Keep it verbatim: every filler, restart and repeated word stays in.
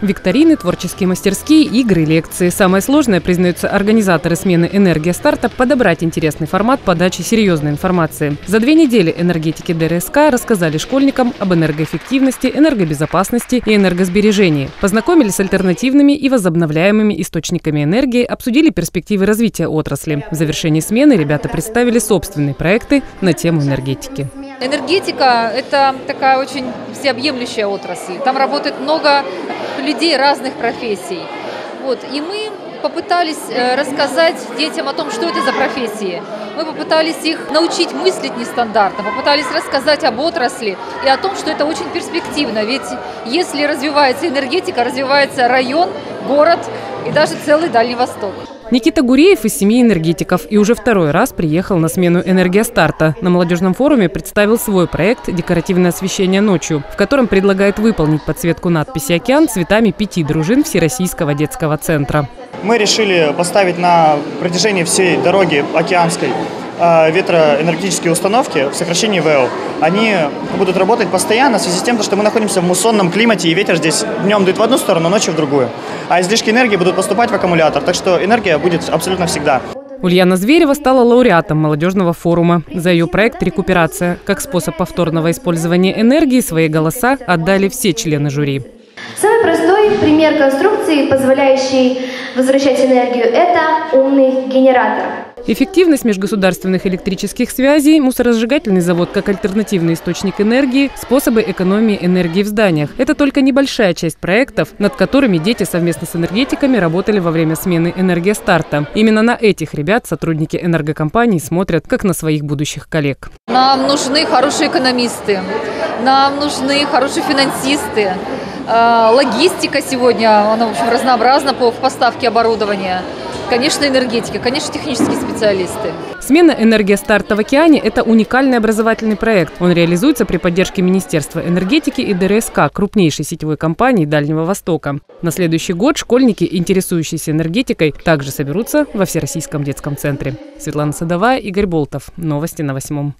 Викторины, творческие мастерские, игры, лекции. Самое сложное, признаются организаторы смены «Энергия старта», подобрать интересный формат подачи серьезной информации. За две недели энергетики ДРСК рассказали школьникам об энергоэффективности, энергобезопасности и энергосбережении. Познакомились с альтернативными и возобновляемыми источниками энергии, обсудили перспективы развития отрасли. В завершении смены ребята представили собственные проекты на тему энергетики. Энергетика – это такая очень всеобъемлющая отрасль. Там работает много людей разных профессий. Вот. И мы попытались рассказать детям о том, что это за профессии. Мы попытались их научить мыслить нестандартно, попытались рассказать об отрасли и о том, что это очень перспективно. Ведь если развивается энергетика, развивается район, город и даже целый Дальний Восток. Никита Гуреев из семьи энергетиков и уже второй раз приехал на смену «Энергия старта». На молодежном форуме представил свой проект «Декоративное освещение ночью», в котором предлагает выполнить подсветку надписи «Океан» цветами пяти дружин Всероссийского детского центра. Мы решили поставить на протяжении всей дороги океанской ветроэнергетические установки, в сокращении ВЭУ. Они будут работать постоянно в связи с тем, что мы находимся в муссонном климате, и ветер здесь днем дует в одну сторону, ночью в другую. А излишки энергии будут поступать в аккумулятор, так что энергия будет абсолютно всегда. Ульяна Зверева стала лауреатом молодежного форума. За ее проект «Рекуперация» как способ повторного использования энергии свои голоса отдали все члены жюри. Самый простой пример конструкции, позволяющий возвращать энергию, это умный генератор. Эффективность межгосударственных электрических связей, мусоросжигательный завод как альтернативный источник энергии, способы экономии энергии в зданиях – это только небольшая часть проектов, над которыми дети совместно с энергетиками работали во время смены «Энергия старта». Именно на этих ребят сотрудники энергокомпаний смотрят как на своих будущих коллег. Нам нужны хорошие экономисты, нам нужны хорошие финансисты. Логистика сегодня, она, в общем, разнообразна по поставке оборудования. Конечно, энергетика, конечно, технические специалисты. Смена «Энергия старта» в «Океане» – это уникальный образовательный проект. Он реализуется при поддержке Министерства энергетики и ДРСК, крупнейшей сетевой компании Дальнего Востока. На следующий год школьники, интересующиеся энергетикой, также соберутся во Всероссийском детском центре. Светлана Садовая, Игорь Болтов. Новости на восьмом.